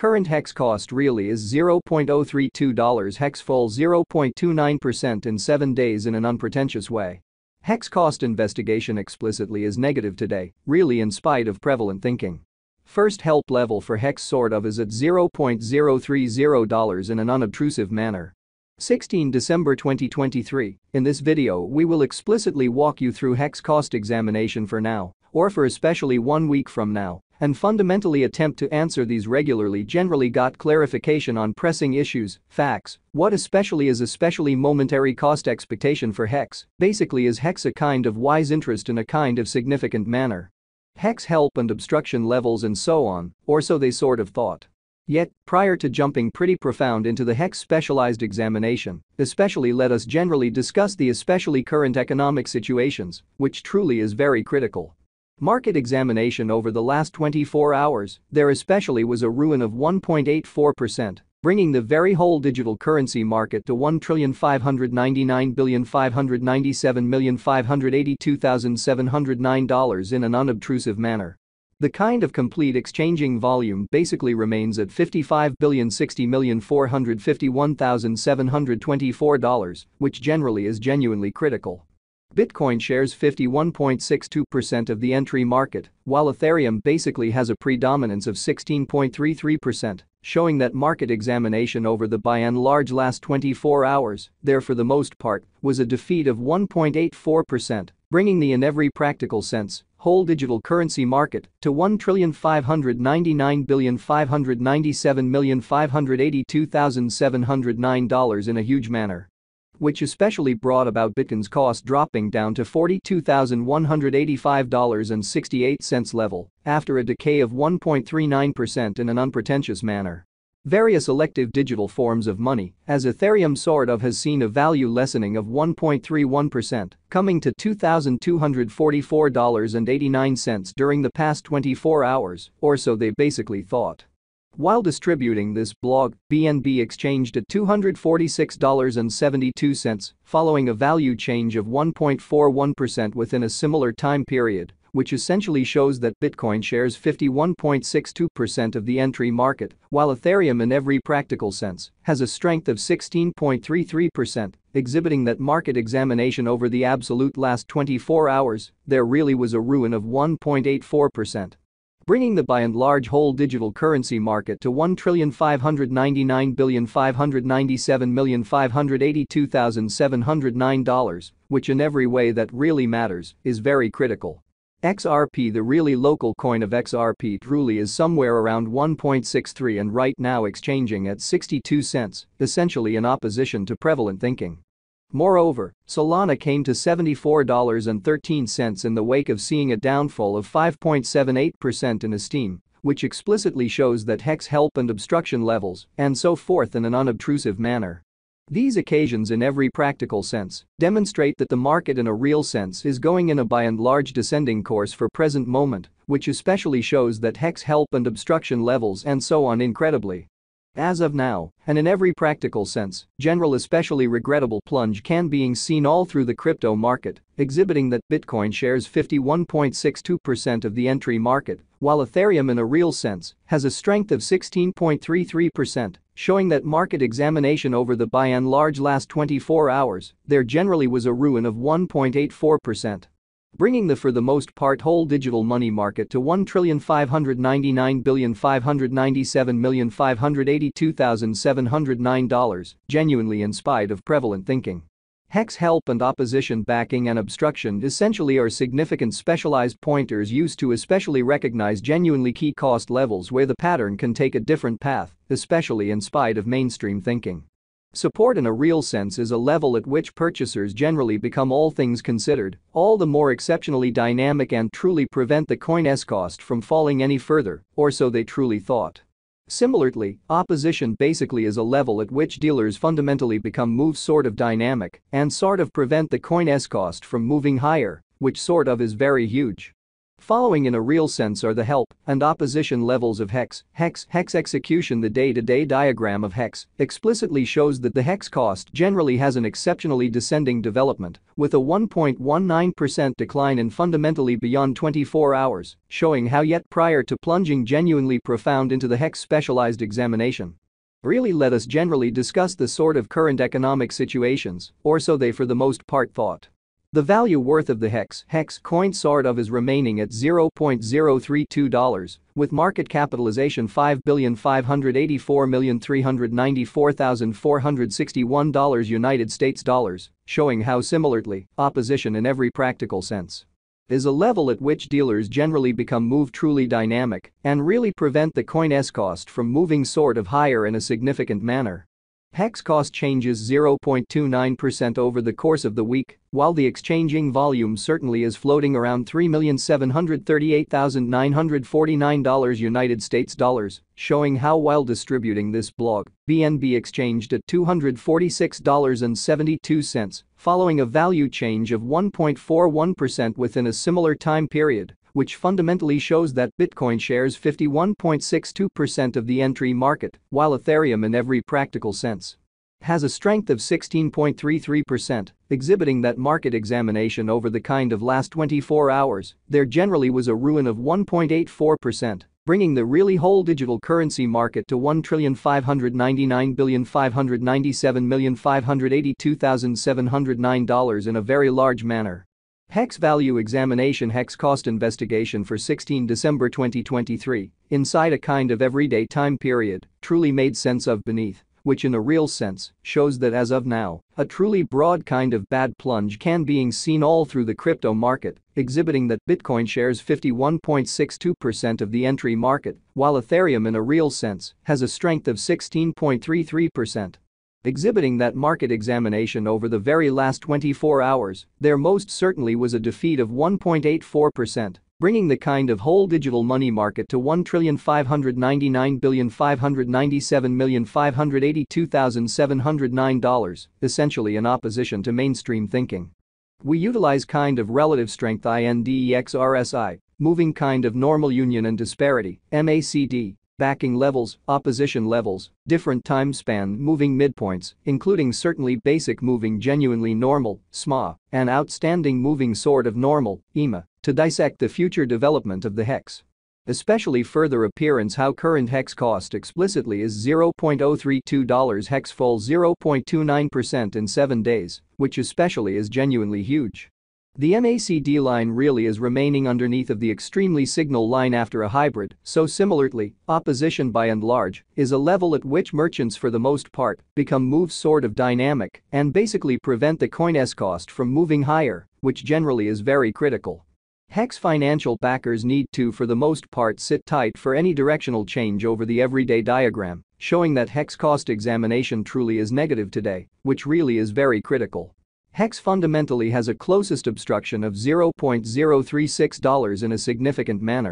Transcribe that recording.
Current HEX cost really is $0.032. HEX fell 0.29% in 7 days in an unpretentious way. HEX cost investigation explicitly is negative today, really in spite of prevalent thinking. First help level for HEX sort of is at $0.030 in an unobtrusive manner. 16 December 2023, in this video we will explicitly walk you through HEX cost examination for now, or for especially 1 week from now, and fundamentally attempt to answer these regularly generally got clarification on pressing issues, facts, what especially is especially momentary cost expectation for HEX, basically is HEX a kind of wise interest in a kind of significant manner. HEX help and obstruction levels and so on, or so they sort of thought. Yet, prior to jumping pretty profound into the HEX specialized examination, especially let us generally discuss the especially current economic situations, which truly is very critical. Market examination over the last 24 hours, there especially was a ruin of 1.84%, bringing the very whole digital currency market to $1,599,597,582,709 in an unobtrusive manner. The kind of complete exchanging volume basically remains at $55,060,451,724, which generally is genuinely critical. Bitcoin shares 51.62% of the entry market, while Ethereum basically has a predominance of 16.33%, showing that market examination over the by and large last 24 hours, there for the most part, was a defeat of 1.84%, bringing the in every practical sense whole digital currency market to $1,599,597,582,709 in a huge manner, which especially brought about Bitcoin's cost dropping down to $42,185.68 level after a decay of 1.39% in an unpretentious manner. Various elective digital forms of money, as Ethereum sort of has seen a value lessening of 1.31%, coming to $2,244.89 during the past 24 hours, or so they basically thought. While distributing this blog, BNB exchanged at $246.72, following a value change of 1.41% within a similar time period, which essentially shows that Bitcoin shares 51.62% of the entry market, while Ethereum in every practical sense has a strength of 16.33%, exhibiting that market examination over the absolute last 24 hours, there really was a ruin of 1.84%. Bringing the by and large whole digital currency market to $1,599,597,582,709, which in every way that really matters is very critical. XRP, the really local coin of XRP, truly is somewhere around 1.63 and right now exchanging at 62 cents, essentially in opposition to prevalent thinking. Moreover, Solana came to $74.13 in the wake of seeing a downfall of 5.78% in esteem, which explicitly shows that HEX help and obstruction levels and so forth in an unobtrusive manner. These occasions in every practical sense demonstrate that the market in a real sense is going in a by and large descending course for present moment, which especially shows that HEX help and obstruction levels and so on incredibly. As of now, and in every practical sense, general especially regrettable plunge can being seen all through the crypto market, exhibiting that Bitcoin shares 51.62% of the entry market, while Ethereum in a real sense has a strength of 16.33%, showing that market examination over the by and large last 24 hours, there generally was a ruin of 1.84%. Bringing the for the most part whole digital money market to $1,599,597,582,709, genuinely in spite of prevalent thinking. HEX help and opposition backing and obstruction essentially are significant specialized pointers used to especially recognize genuinely key cost levels where the pattern can take a different path, especially in spite of mainstream thinking. Support in a real sense is a level at which purchasers generally become, all things considered, all the more exceptionally dynamic and truly prevent the coin's cost from falling any further, or so they truly thought. Similarly, opposition basically is a level at which dealers fundamentally become move sort of dynamic and sort of prevent the coin's cost from moving higher, which sort of is very huge. Following in a real sense are the help and opposition levels of HEX. HEX execution. The day-to-day diagram of HEX explicitly shows that the HEX cost generally has an exceptionally descending development, with a 1.19% decline in fundamentally beyond 24 hours, showing how yet prior to plunging genuinely profound into the HEX specialized examination. Really let us generally discuss the sort of current economic situations, or so they for the most part thought. The value worth of the HEX coin sort of is remaining at $0.032, with market capitalization $5,584,394,461 United States dollars, showing how similarly, opposition in every practical sense is a level at which dealers generally move truly dynamic and really prevent the coin's cost from moving sort of higher in a significant manner. HEX cost changes 0.29% over the course of the week, while the exchanging volume certainly is floating around $3,738,949 United States dollars, showing how while distributing this blog, BNB exchanged at $246.72, following a value change of 1.41% within a similar time period, which fundamentally shows that Bitcoin shares 51.62% of the entry market, while Ethereum in every practical sense has a strength of 16.33%, exhibiting that market examination over the last 24 hours, there generally was a ruin of 1.84%, bringing the really whole digital currency market to $1,599,597,582,709 in a very large manner. HEX value examination. HEX cost investigation for 16 December 2023, inside a everyday time period, truly made sense of beneath, which in a real sense shows that as of now, a truly broad bad plunge being seen all through the crypto market, exhibiting that Bitcoin shares 51.62% of the entry market, while Ethereum in a real sense has a strength of 16.33%. Exhibiting that market examination over the very last 24 hours, there most certainly was a defeat of 1.84%, bringing the whole digital money market to $1,599,597,582,709, essentially in opposition to mainstream thinking. We utilize relative strength XRSI, moving normal union and disparity, MACD, backing levels, opposition levels, different time span moving midpoints, including certainly basic moving genuinely normal, SMA, and outstanding moving sort of normal, EMA, to dissect the future development of the HEX. Especially further appearance how current HEX cost explicitly is $0.032. HEX fall 0.29% in 7 days, which especially is genuinely huge. The MACD line really is remaining underneath of the extremely signal line after a hybrid, so similarly, opposition by and large is a level at which merchants for the most part move sort of dynamic and basically prevent the coin's cost from moving higher, which generally is very critical. HEX financial backers need to for the most part sit tight for any directional change over the everyday diagram, showing that HEX cost examination truly is negative today, which really is very critical. HEX fundamentally has a closest obstruction of $0.036 in a significant manner,